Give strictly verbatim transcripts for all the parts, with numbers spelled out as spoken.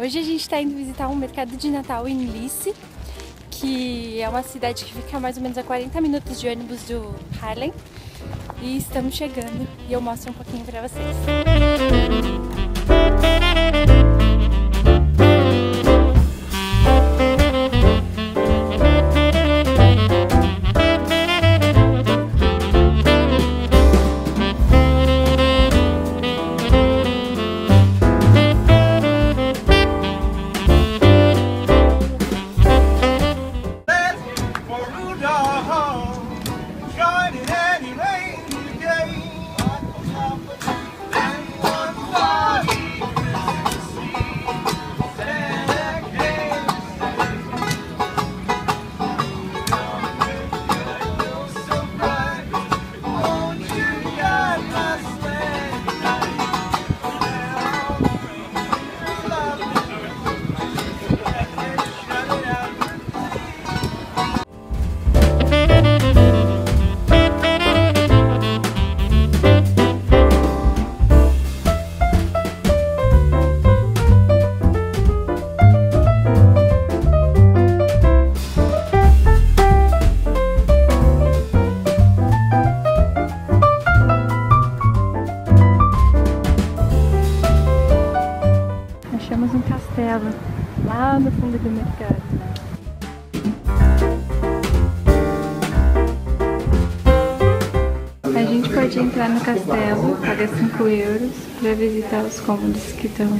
Hoje a gente está indo visitar um mercado de Natal em Lisse, que é uma cidade que fica mais ou menos a quarenta minutos de ônibus do Haarlem. E estamos chegando e eu mostro um pouquinho para vocês. Achamos um castelo lá no fundo do mercado. A gente pode entrar no castelo, paga cinco euros, para visitar os cômodos que estão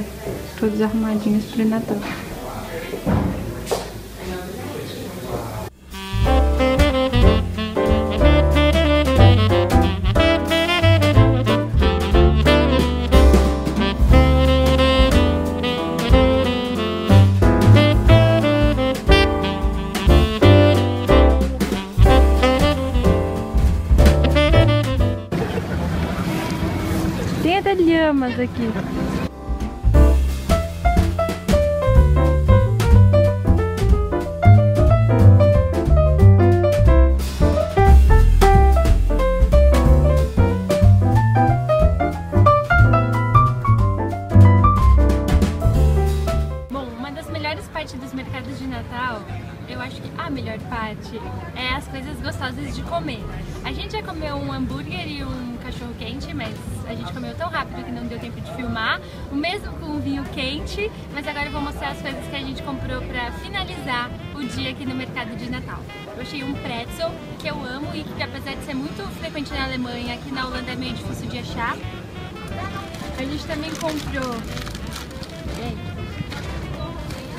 todos arrumadinhos para o Natal. Tem até lhamas aqui. Bom, uma das melhores partes dos mercados de Natal, eu acho que a melhor parte, é as coisas gostosas de comer. A gente já comeu um hambúrguer e um cachorro quente, mas a gente comeu tão rápido que não deu tempo de filmar. O mesmo com o vinho quente, mas agora eu vou mostrar as coisas que a gente comprou para finalizar o dia aqui no mercado de Natal. Eu achei um pretzel, que eu amo e que apesar de ser muito frequente na Alemanha, aqui na Holanda é meio difícil de achar. A gente também comprou...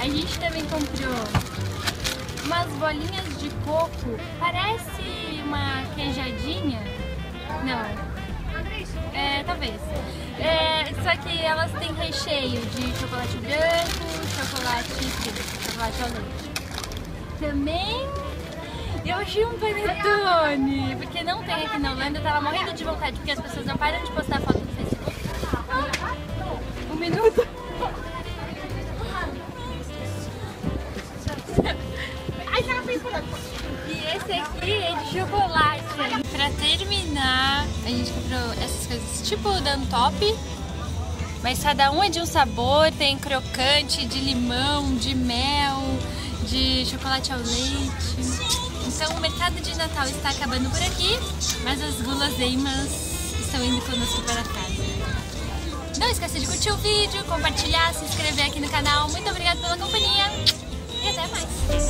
A gente também comprou... umas bolinhas de coco, parece uma queijadinha, não, é, talvez, é, só que elas têm recheio de chocolate branco, chocolate chocolate ao leite. Também eu achei um panetone, porque não tem aqui na Holanda, eu tava morrendo de vontade, porque as pessoas não param de postar foto no Facebook. Um minuto. Esse aqui é de chocolate. Pra terminar, a gente comprou essas coisas tipo Dan Top, mas cada um é de um sabor. Tem crocante, de limão, de mel, de chocolate ao leite. Então o mercado de Natal está acabando por aqui, mas as guloseimas estão indo conosco para casa. Não esqueça de curtir o vídeo, compartilhar, se inscrever aqui no canal. Muito obrigada pela companhia e até mais!